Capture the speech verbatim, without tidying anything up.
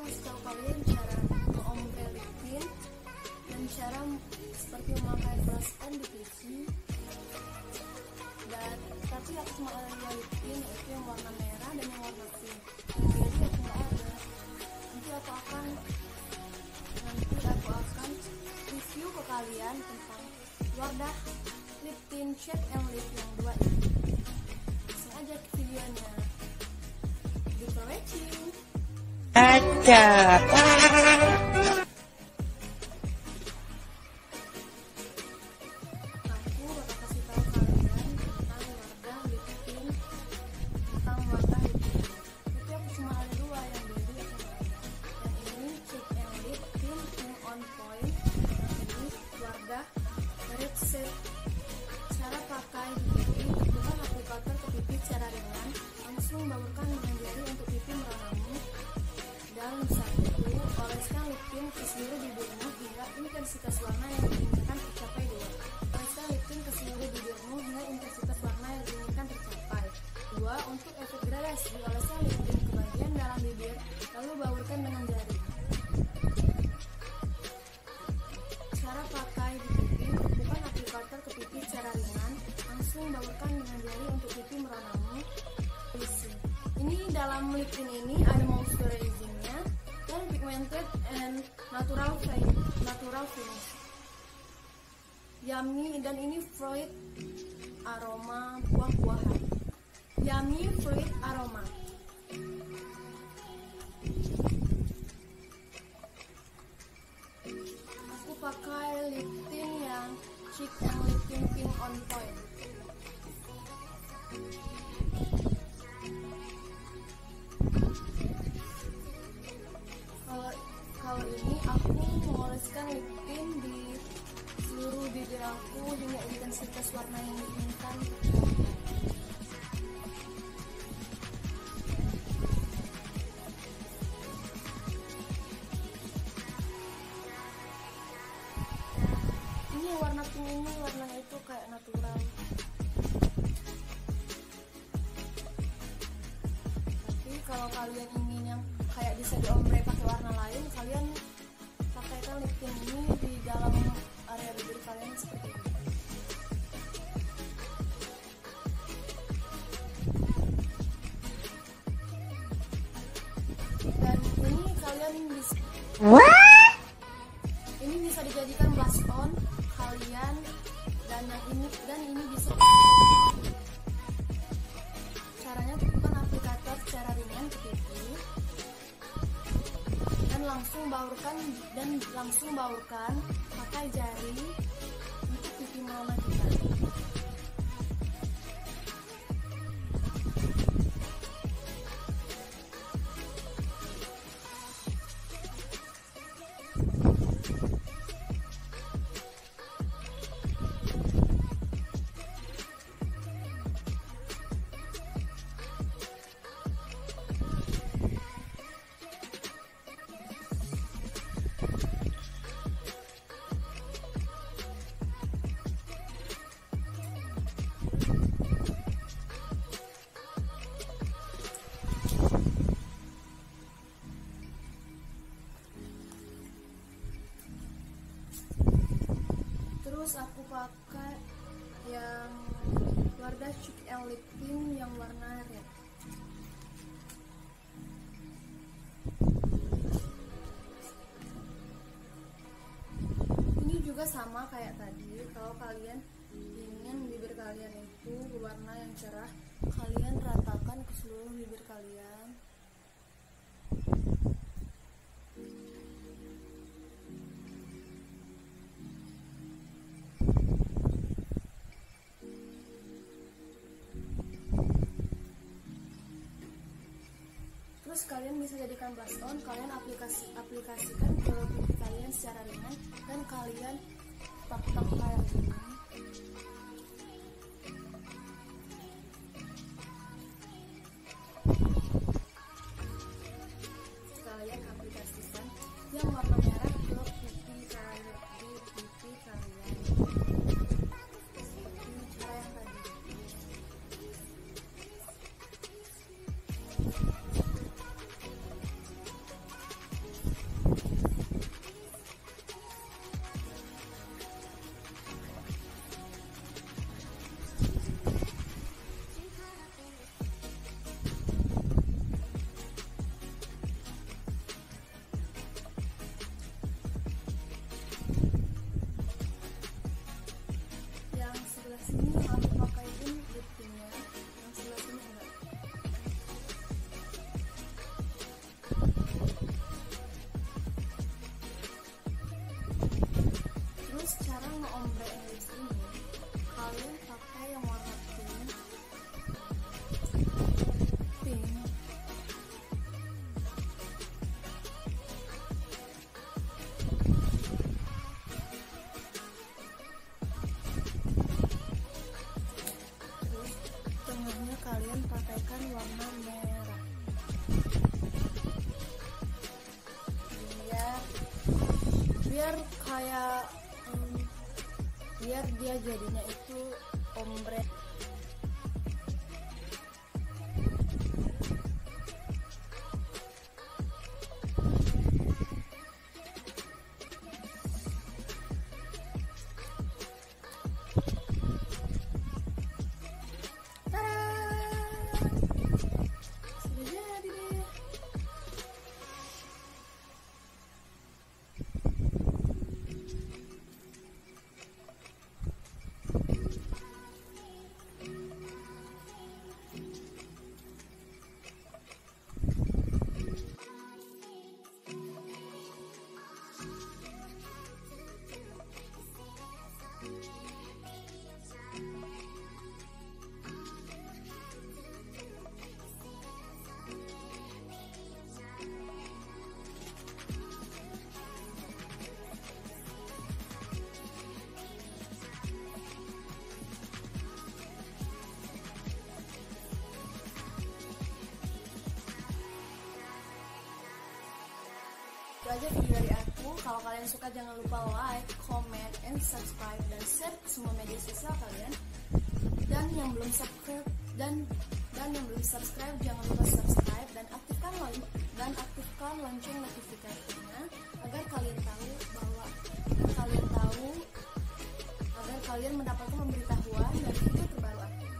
aku ngasih tahu kalian cara mengompel lipin dan cara seperti memakai brush and depiction. Dan tapi aku cuma ada lipin yaitu yang warna merah dan yang warna pink. Jadi aku nggak ada. Nanti aku akan nanti aku akan review ke kalian tentang Wardah lip tint shade and lip yang dua ini. Sengaja videonya. Good for watching. Aja. Cara pakai di pipi dengan aplikator ke pipi secara ringan, langsung baburkan dengan jari untuk pipi meramu dan satu oleskan lip tint ke seluruh bibirmu hingga intensitas warna yang diinginkan tercapai. Dua oleskan lip tint ke seluruh bibirmu hingga intensitas warna yang diinginkan tercapai. Dua untuk efek gradasi, oleskan lip tint ke bagian dalam bibir lalu baburkan dengan jari. Cara pakai di ke pipi secara ringan, langsung baburkan dengan jari untuk pipi meranamu. Ini dalam lip tint ini ada moisturizingnya dan pigmented and natural natural finish. Yummy, dan ini fruit aroma buah-buahan. Yummy fruit aroma. Aku pakai lip tint yang cheek and lip tint pink on point. Kalau kalau ini aku mengoleskan lip tint di seluruh bibir aku dengan intensitas warna yang diinginkan. Warna pink ini warnanya itu kayak natural. Tapi kalau kalian ingin yang kayak bisa diombre pakai warna lain, kalian pakaikan lip tint ini di dalam area bibir kalian seperti ini. Dan ini kalian bisa What? Ini bisa dijadikan blush on kalian, dan yang ini dan ini bisa caranya bukan aplikator secara ringan ke pipi dan langsung baurkan dan langsung baurkan pakai jari untuk pipi mama kita. Terus aku pakai yang Wardah Cheek and Lip Tint yang warna red. Ini juga sama kayak tadi. Kalau kalian ingin bibir kalian itu berwarna yang cerah, kalian ratakan ke seluruh bibir kalian. Terus kalian bisa jadikan blush on, kalian aplikasi aplikasikan ke pipi kalian secara ringan dan kalian pakai ini. Kalian aplikasikan yang warna merah ke pipi kalian, di pipi kalian. Seperti cara yang tadi. pakaikan warna merah. Biar biar kayak um, biar dia jadinya itu ombre. Itu aja video dari aku. Kalau kalian suka jangan lupa like, comment, and subscribe, dan share ke semua media sosial kalian. Dan yang belum subscribe dan dan yang belum subscribe jangan lupa subscribe dan aktifkan dan aktifkan lonceng notifikasinya agar kalian tahu bahwa agar kalian tahu agar kalian mendapatkan pemberitahuan dari video terbaru aku.